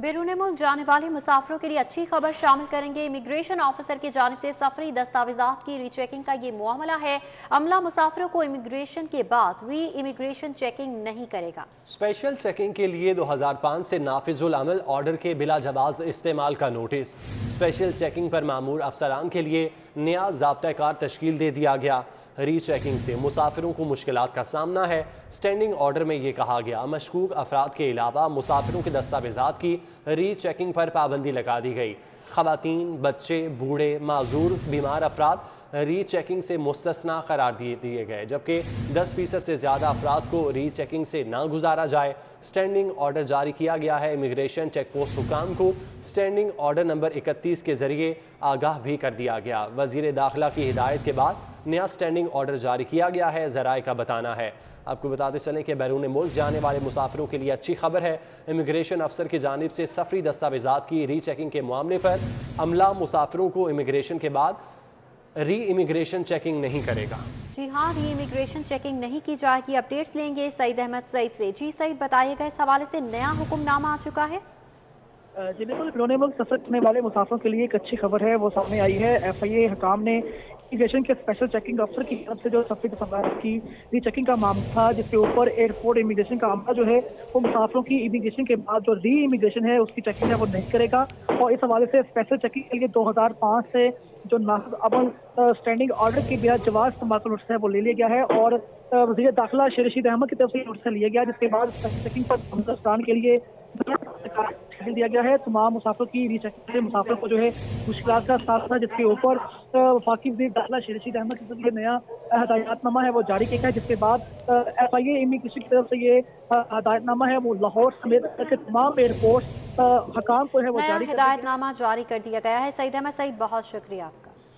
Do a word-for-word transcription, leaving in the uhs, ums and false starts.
बैरून मुल्क जाने वाले मुसाफिरों के लिए अच्छी खबर शामिल करेंगे। इमिग्रेशन ऑफिसर की जानिब से सफरी दस्तावेजात की रीचेकिंग का ये मामला है। अमला मुसाफिरों को इमिग्रेशन के बाद री इमिग्रेशन चेकिंग नहीं करेगा। स्पेशल चेकिंग के लिए दो हजार पाँच से नाफिजुल अमल ऑर्डर के बिला जवाज इस्तेमाल का नोटिस। स्पेशल चेकिंग पर मामूर अफसरान के लिए नया ज़ाब्ताकार तश्कील दे दिया गया। री चेकिंग से मुसाफिरों को मुश्किलात का सामना है। स्टैंडिंग ऑर्डर में ये कहा गया मशकूक अफराद के अलावा मुसाफिरों के दस्तावेजात की री चेकिंग पर पाबंदी लगा दी गई। खवातीन, बच्चे, बूढ़े, माजूर, बीमार अफराद री चेकिंग से मुस्तना करार दिए दिए गए, जबकि दस फीसद से ज़्यादा अफराद को री चेकिंग से ना गुजारा जाए। स्टैंडिंग ऑर्डर जारी किया गया है। इमिग्रेशन चेक पोस्ट हुकाम को स्टैंडिंग ऑर्डर नंबर इकतीस के जरिए आगाह भी कर दिया गया। वजीर दाखिला की हिदायत के बाद नया स्टैंडिंग ऑर्डर जारी किया गया है, ज़राए का बताना है। आपको बताते चलें कि बैरून मुल्क जाने वाले मुसाफिरों के लिए अच्छी खबर है। इमिग्रेशन अफसर की जानिब से सफरी दस्तावेजात की री चेकिंग के मामले पर अमला मुसाफिरों को इमिग्रेशन के बाद री इमिग्रेशन चेकिंग नहीं करेगा। जी हाँ, री इमिग्रेशन चेकिंग नहीं की जाएगी। अपडेट्स लेंगे सईद अहमद सईद से। जी सईद, बताइएगा इस हवाले से नया हुक्मनामा आ चुका है। जी बिल्कुल, बैरून मुल्क सफर करने वाले मुसाफिरों के लिए एक अच्छी खबर है, वो सामने आई है। एफ आई ए हकाम ने इमिग्रेशन के स्पेशल चेकिंग अफसर की तरफ से जो सफरी दस्तावेज़ की री चेकिंग का मामला था, जिसके ऊपर एयरपोर्ट इमिग्रेशन का मामला जो है वो मुसाफिरों की इमिग्रेशन के बाद जो री इमिग्रेशन है उसकी चेकिंग है वो नहीं करेगा। और इस हवाले से स्पेशल चेकिंग के लिए दो हज़ार पाँच से जो नाफिज अमल स्टैंडिंग ऑर्डर के बिना जवाब इस्तेमाल का नोटिस है वो ले लिया गया है और वजीर दाखिला शरीद अहमद की तरफ से नोटिस लिया गया, जिसके बाद चेकिंग पर हिंदुस्तान के लिए दिया गया है। तमाम मुसाफिरों की री चेकिंग से मुसाफिरों को जो है मुश्किल का सामना, जिसके ऊपर वफाकी वजीर दाखिला शरीद अहमद की तरफ से नया हदायतनामा है वो जारी किया गया है, जिसके बाद एफ आई ए इमिग्रेशन की तरफ से ये हदायतनामा है वो लाहौर समेत तमाम एयरपोर्ट हकाम को है वो जारी हिदायतनामा जारी कर दिया गया है। सईद अहमद सईद, बहुत शुक्रिया आपका।